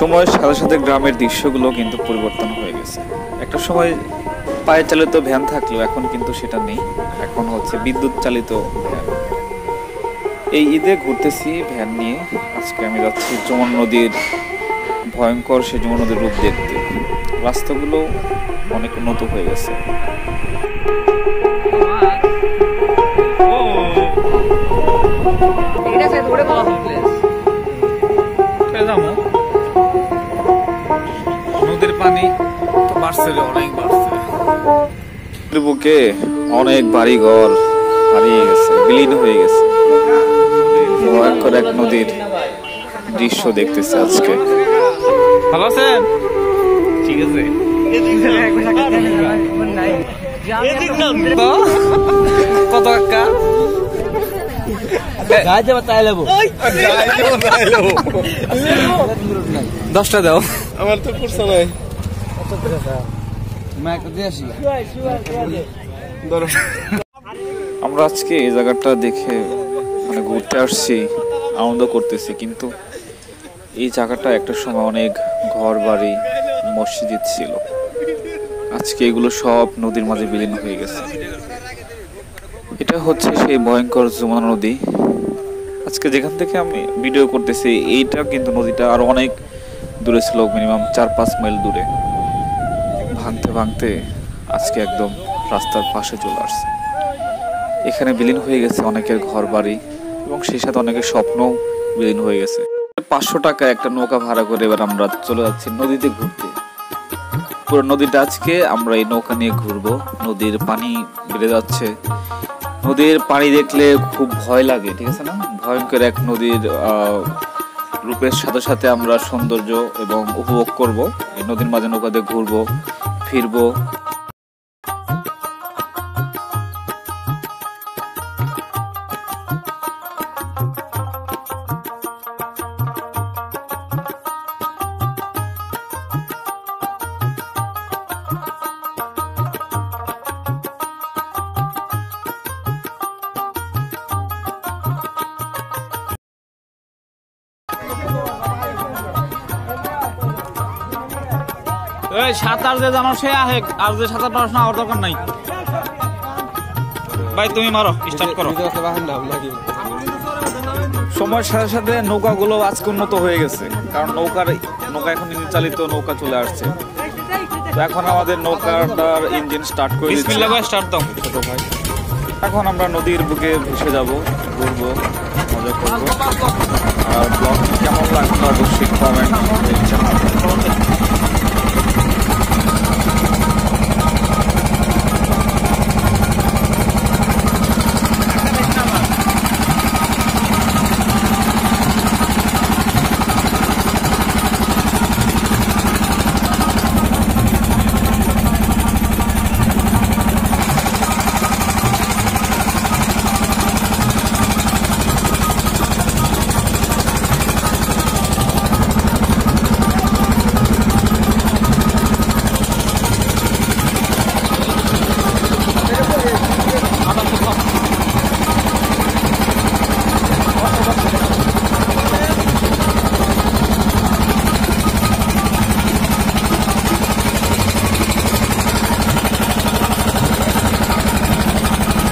সময়ের সাথে সাথে গ্রামের দৃশ্যগুলো কিন্তু পরিবর্তন হয়ে গেছে। একটা সময় পায়ে চালিত ভ্যান থাকলেও এখন কিন্তু সেটা নেই, এখন হচ্ছে বিদ্যুৎ চালিত ভ্যান। এই ঈদে ঘুরতেছি ভ্যান নিয়ে। আজকে আমি যাচ্ছি যমুনা নদীর ভয়ঙ্কর সেই যমুনা নদীর রূপ দেখতে। রাস্তাগুলো অনেক উন্নত হয়ে গেছে। নদীর পানি তো বাড়ছিল, অনেক বাড়ছে। বুকে অনেক বাড়িঘর হারিয়ে গেছে, বিলীন হয়ে গেছে। ভয়ঙ্কর এক নদীর দৃশ্য দেখতেছি আজকে। ভালো আছেন? ঠিক আছে। কত টাকা আমরা আজকে এই জায়গাটা দেখে মানে ঘুরতে আসছি, আনন্দ করতেছি, কিন্তু এই জায়গাটা একটা সময় অনেক ঘর বাড়ি মসজিদ ছিল। আজকে এগুলো সব নদীর মাঝে বিলীন হয়ে গেছে। এটা হচ্ছে সেই ভয়ঙ্কর যমুনা নদী। আজকে যেখান থেকে আমি ভিডিও করতেছি এইটা কিন্তু নদীটা আরো অনেক দূরে ছিল, মিনিমাম 4-5 মাইল দূরে। ভাঙতে ভাঙতে আজকে একদম রাস্তার পাশে চলে আসছে। এখানে বিলীন হয়ে গেছে অনেকের ঘর বাড়ি, এবং সেই সাথে অনেকের স্বপ্নও বিলীন হয়ে গেছে। 500 টাকা একটা নৌকা ভাড়া করে এবার আমরা চলে যাচ্ছি নদীতে ঘুরতে। পুরো নদীটা আজকে আমরা এই নৌকা নিয়ে ঘুরবো। নদীর পানি বেড়ে যাচ্ছে, নদীর পানি দেখলে খুব ভয় লাগে, ঠিক আছে না? ভয়ঙ্কর এক নদীর রূপের সাথে সাথে আমরা সৌন্দর্য এবং উপভোগ করব। এই নদীর মাঝে নৌকাতে ঘুরবো, ফিরবো। সাঁতার যে জানো সে আহে, আর যে সাঁতার পড়াশোনা আমার দরকার নাই। ভাই তুমি মারো, স্টার্ট করো। সময়ের সাথে সাথে নৌকাগুলো আজকে উন্নত হয়ে গেছে, কারণ নৌকা এখন ইঞ্জিন চালিত নৌকা চলে আসছে। তো এখন আমাদের নৌকাটার ইঞ্জিন স্টার্ট করে স্টার্ট দাও ভাই। এখন আমরা নদীর বুকে ভেসে যাবো, ঘুরবো, মজা করবো। আর ব্লগ কেমন লাগলো অবশ্যই